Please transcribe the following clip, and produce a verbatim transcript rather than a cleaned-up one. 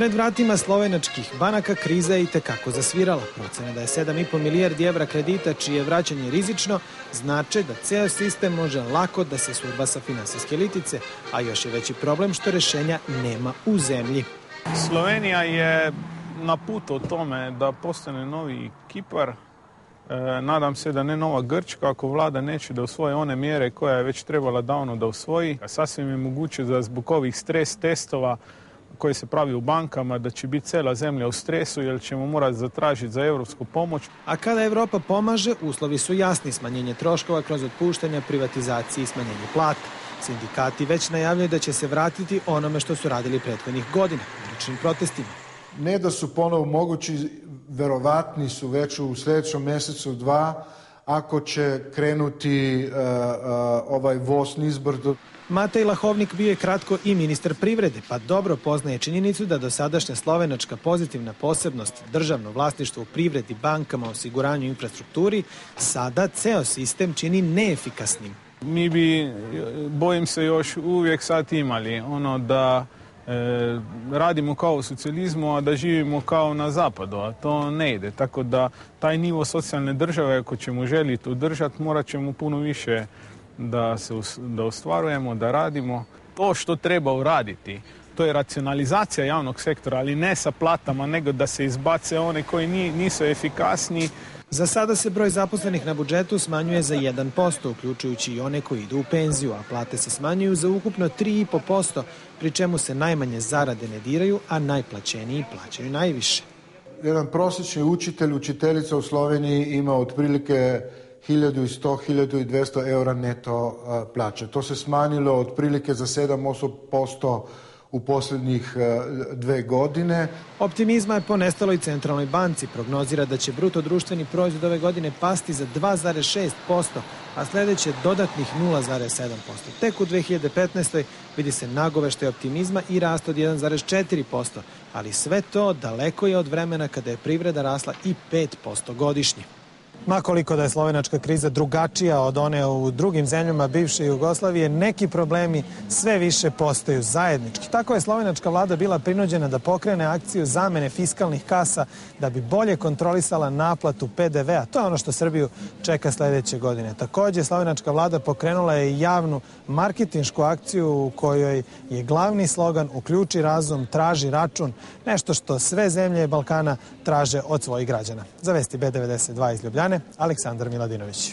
Pred vratima slovenačkih banaka kriza je itekako zasvirala. Procene da je sedam zarez pet milijardi evra kredita, čije vraćanje je rizično, znače da ceo sistem može lako da se surba sa finansijske litice, a još je veći problem što rešenja nema u zemlji. Slovenija je na putu o tome da postane novi Kipar. Nadam se da ne nova Grčka, ako vlada neće da usvoje one mjere koja je već trebala davno da usvoji. Sasvim je moguće da zbog ovih stres testova koji se pravi u bankama, da će biti cela zemlja u stresu, jer ćemo morati zatražiti za evropsku pomoć. A kada Evropa pomaže, uslovi su jasni: smanjenje troškova kroz otpuštanja, privatizacije i smanjenje plata. Sindikati već najavljaju da će se vratiti onome što su radili prethodnih godina, uličnim protestima. Ne da su ponovo mogući, verovatni su već u sljedećem mjesecu, dva, ako će krenuti ovaj voz nizbrdo. Matej Lahovnik bio je kratko i ministar privrede, pa dobro poznaje činjenicu da dosadašnja slovenačka pozitivna posebnost, državno vlasništvo u privredi, bankama, osiguranju i infrastrukturi, sada ceo sistem čini neefikasnim. Mi bi, bojim se, još uvijek sad imali ono da radimo kao u socijalizmu, a da živimo kao na zapadu, a to ne ide. Tako da taj nivo socijalne države, ako ćemo želiti održati, morat ćemo puno više da se ostvarujemo, da radimo. To što treba uraditi, to je racionalizacija javnog sektora, ali ne sa platama, nego da se izbace one koji nisu efikasni. Za sada se broj zaposlenih na budžetu smanjuje za jedan posto, uključujući i one koji idu u penziju, a plate se smanjuju za ukupno tri zarez pet posto, pri čemu se najmanje zarade ne diraju, a najplaćeniji plaćaju najviše. Jedan prosječni učitelj, učiteljica u Sloveniji ima otprilike hiljadu i sto do hiljadu i dvesta evra neto plaće. To se smanjilo otprilike za sedam do osam posto u posljednjih dve godine. Optimizma je ponestalo i Centralnoj banci. Prognozira da će bruto društveni proizvod ove godine pasti za dva zarez šest posto, a sljedeće dodatnih nula zarez sedam posto. Tek u dve hiljade petnaestoj vidi se nagoveštaj optimizma i rast od jedan zarez četiri posto, ali sve to daleko je od vremena kada je privreda rasla i pet posto godišnje. Makoliko da je slovenačka kriza drugačija od one u drugim zemljama bivše Jugoslavije, neki problemi sve više postaju zajednički. Tako je slovenačka vlada bila prinuđena da pokrene akciju zamene fiskalnih kasa da bi bolje kontrolisala naplatu P D V a. To je ono što Srbiju čeka sljedeće godine. Također, slovenačka vlada pokrenula je i javnu marketinšku akciju u kojoj je glavni slogan "Uključi razum, traži račun", nešto što sve zemlje Balkana traže od svojih građana. Za vesti B devedeset dva iz Ljubljane, Aleksandar Miladinović.